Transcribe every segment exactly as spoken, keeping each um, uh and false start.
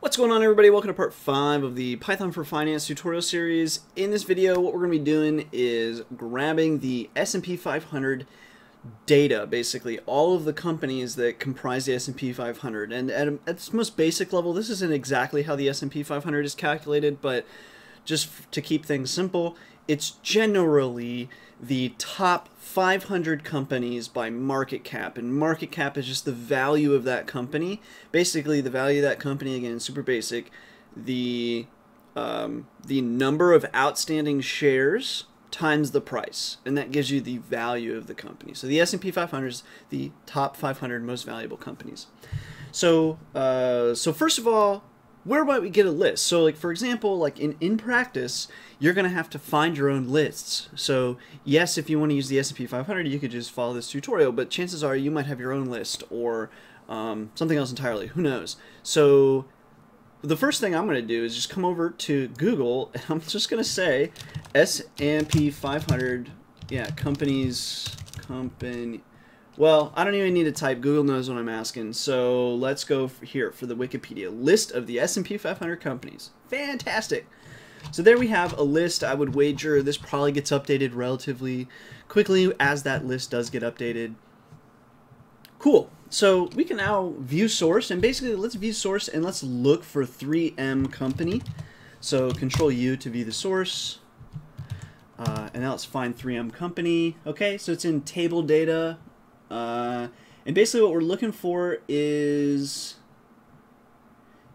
What's going on, everybody? Welcome to part five of the Python for Finance tutorial series. In this video, what we're going to be doing is grabbing the S and P five hundred data, basically all of the companies that comprise the S and P five hundred. And at, at its most basic level, this isn't exactly how the S and P five hundred is calculated, but just to keep things simple, it's generally the top five hundred companies by market cap, and market cap is just the value of that company. Basically, the value of that company, again, super basic, the um, the number of outstanding shares times the price, and that gives you the value of the company. So the S and P five hundred is the top five hundred most valuable companies. So uh, so first of all, where might we get a list? So like, for example, like in, in practice, you're going to have to find your own lists. So yes, if you want to use the S and P five hundred, you could just follow this tutorial, but chances are you might have your own list or um, something else entirely. Who knows? So the first thing I'm going to do is just come over to Google, and I'm just going to say S and P five hundred, yeah, companies, company. Well, I don't even need to type. Google knows what I'm asking. So let's go for here for the Wikipedia list of the S and P five hundred companies. Fantastic. So there we have a list. I would wager this probably gets updated relatively quickly as that list does get updated. Cool. So we can now view source, and basically let's view source and let's look for three M company. So control U to view the source. Uh, and now let's find three M company. Okay, so it's in table data. Uh, and basically what we're looking for is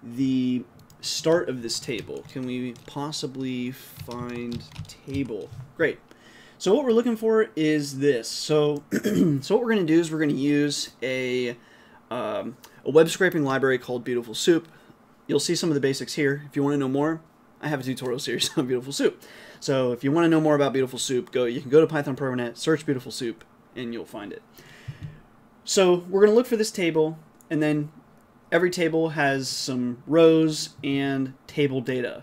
the start of this table. Can we possibly find table? Great. So what we're looking for is this. So, so what we're going to do is we're going to use a, um, a web scraping library called Beautiful Soup. You'll see some of the basics here. If you want to know more, I have a tutorial series on Beautiful Soup. So if you want to know more about Beautiful Soup, go, you can go to Python ProNet, search Beautiful Soup, and you'll find it. So we're going to look for this table, and then every table has some rows and table data.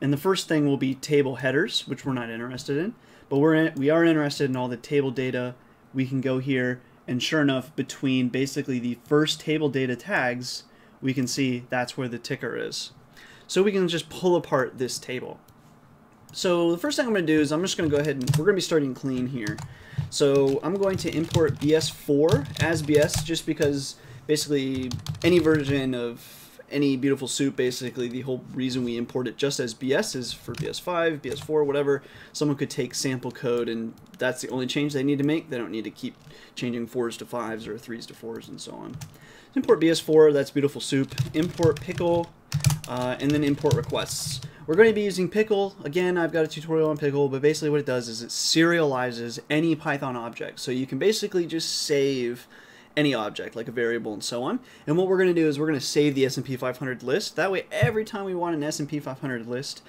And the first thing will be table headers, which we're not interested in, but we're in, we are interested in all the table data. We can go here, and sure enough, between basically the first table data tags, we can see that's where the ticker is. So we can just pull apart this table. So the first thing I'm going to do is I'm just going to go ahead and we're going to be starting clean here. So I'm going to import B S four as B S, just because basically any version of any Beautiful Soup, basically the whole reason we import it just as B S is for B S five, B S four, whatever. Someone could take sample code, and that's the only change they need to make. They don't need to keep changing fours to fives or threes to fours and so on. Import B S four, that's Beautiful Soup. Import pickle, uh, and then import requests. We're going to be using pickle. Again, I've got a tutorial on pickle, but basically what it does is it serializes any Python object. So you can basically just save any object, like a variable and so on. And what we're going to do is we're going to save the S and P five hundred list. That way, every time we want an S and P five hundred list,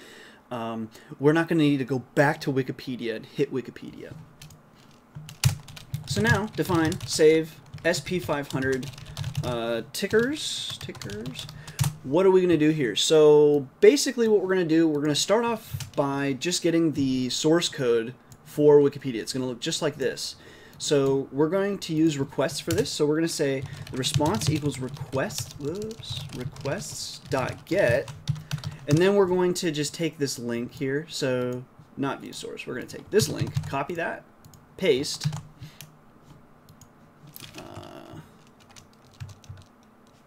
um, we're not going to need to go back to Wikipedia and hit Wikipedia. So now, define save S P five hundred uh, tickers, tickers. What are we going to do here? So basically what we're going to do, we're going to start off by just getting the source code for Wikipedia. It's going to look just like this. So we're going to use requests for this. So we're going to say the response equals request, whoops, requests.get, and then we're going to just take this link here. So not view source. We're going to take this link, copy that, paste, uh,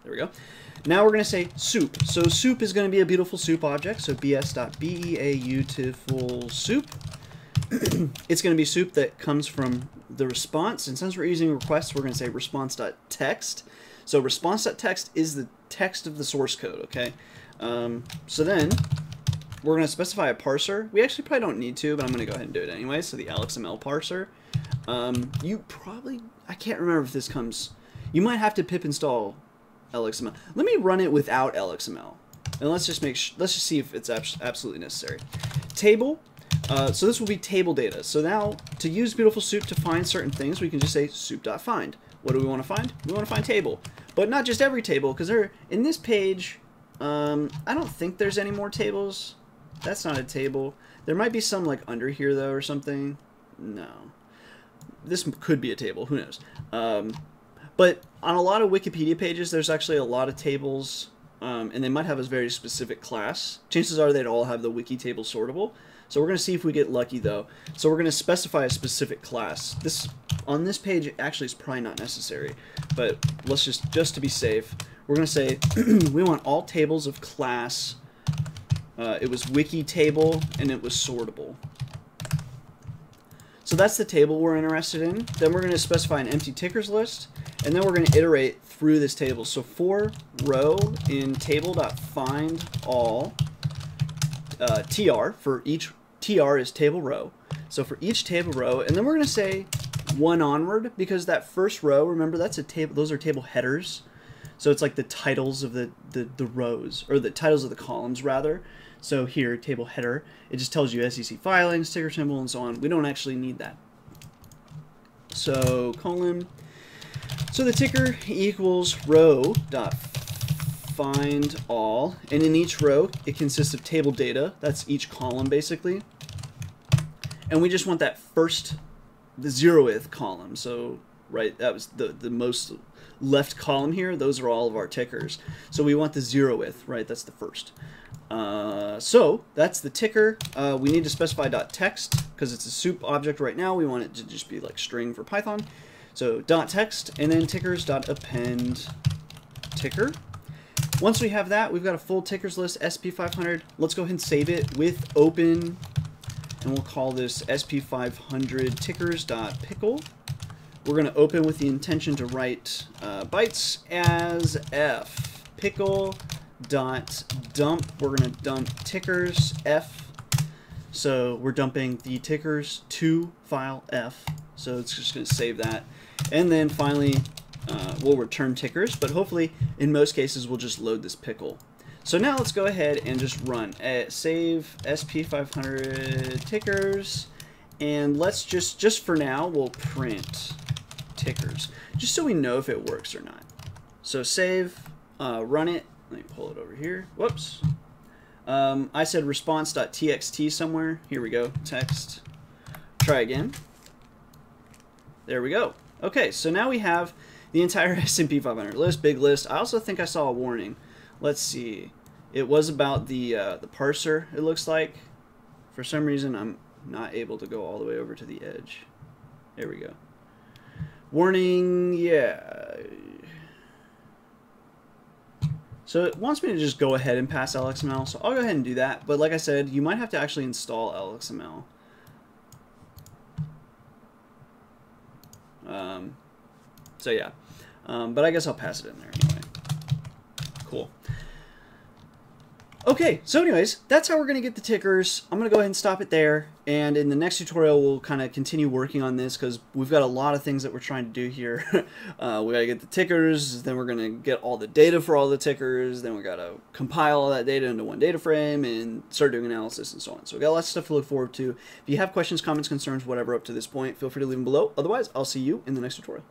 there we go. Now we're going to say soup. So soup is going to be a Beautiful Soup object. So B S dot beautiful soup. It's going to be soup that comes from the response. And since we're using requests, we're going to say response.text. So response.text is the text of the source code. Okay. Um, so then we're going to specify a parser. We actually probably don't need to, but I'm going to go ahead and do it anyway. So the L X M L parser. Um, you probably, I can't remember if this comes. You might have to pip install L X M L. Let me run it without L X M L, and let's just make sh let's just see if it's abs absolutely necessary. Table, uh, so this will be table data. So now to use Beautiful Soup to find certain things, we can just say soup.find. What do we want to find? We want to find table, but not just every table, because there in this page, um, I don't think there's any more tables. That's not a table. There might be some like under here though or something. No, this could be a table. Who knows? Um, But on a lot of Wikipedia pages, there's actually a lot of tables Um, and they might have a very specific class. Chances are they'd all have the wiki table sortable. So we're going to see if we get lucky though. So we're going to specify a specific class. This on this page it actually is probably not necessary, but let's just just to be safe, we're going to say we want all tables of class. Uh, it was wiki table and it was sortable. So that's the table we're interested in. Then we're going to specify an empty tickers list, and then we're going to iterate through this table. So for row in table.findAll, uh, T R for each, T R is table row. So for each table row, and then we're going to say one onward, because that first row, remember, that's a table, those are table headers. So it's like the titles of the, the, the rows, or the titles of the columns rather. So here, table header, it just tells you S E C filing, ticker symbol, and so on. We don't actually need that. So colon, so the ticker equals row dot find all, and in each row, it consists of table data. That's each column basically. And we just want that first, the zeroth column. So right, that was the, the most left column here. Those are all of our tickers. So we want the zeroth, right? That's the first. Uh, so that's the ticker. Uh, we need to specify .text because it's a soup object right now. We want it to just be like string for Python. So .text and then tickers.append ticker. Once we have that, we've got a full tickers list, S and P five hundred. Let's go ahead and save it with open, and we'll call this S and P five hundred tickers.pickle. We're going to open with the intention to write uh, bytes as f pickle dot dump. We're going to dump tickers f. So we're dumping the tickers to file f. So it's just going to save that. And then finally, uh, we'll return tickers. But hopefully, in most cases, we'll just load this pickle. So now let's go ahead and just run uh, save S and P five hundred tickers. And let's just, just for now, we'll print tickers, just so we know if it works or not. So save, uh, run it. Let me pull it over here. Whoops. Um, I said response.txt somewhere. Here we go. Text. Try again. There we go. Okay, so now we have the entire S and P five hundred list, big list. I also think I saw a warning. Let's see. It was about the uh, the parser. It looks like. For some reason, I'm not able to go all the way over to the edge. There we go. Warning, yeah. So it wants me to just go ahead and pass L X M L, so I'll go ahead and do that. But like I said, you might have to actually install L X M L. Um, so yeah, um, but I guess I'll pass it in there anyway. Cool. Okay, so anyways, that's how we're going to get the tickers. I'm going to go ahead and stop it there, and in the next tutorial we'll kind of continue working on this because we've got a lot of things that we're trying to do here. uh, we got to get the tickers, then we're going to get all the data for all the tickers, then we got to compile all that data into one data frame and start doing analysis and so on. So we've got lots of stuff to look forward to. If you have questions, comments, concerns, whatever up to this point, feel free to leave them below. Otherwise, I'll see you in the next tutorial.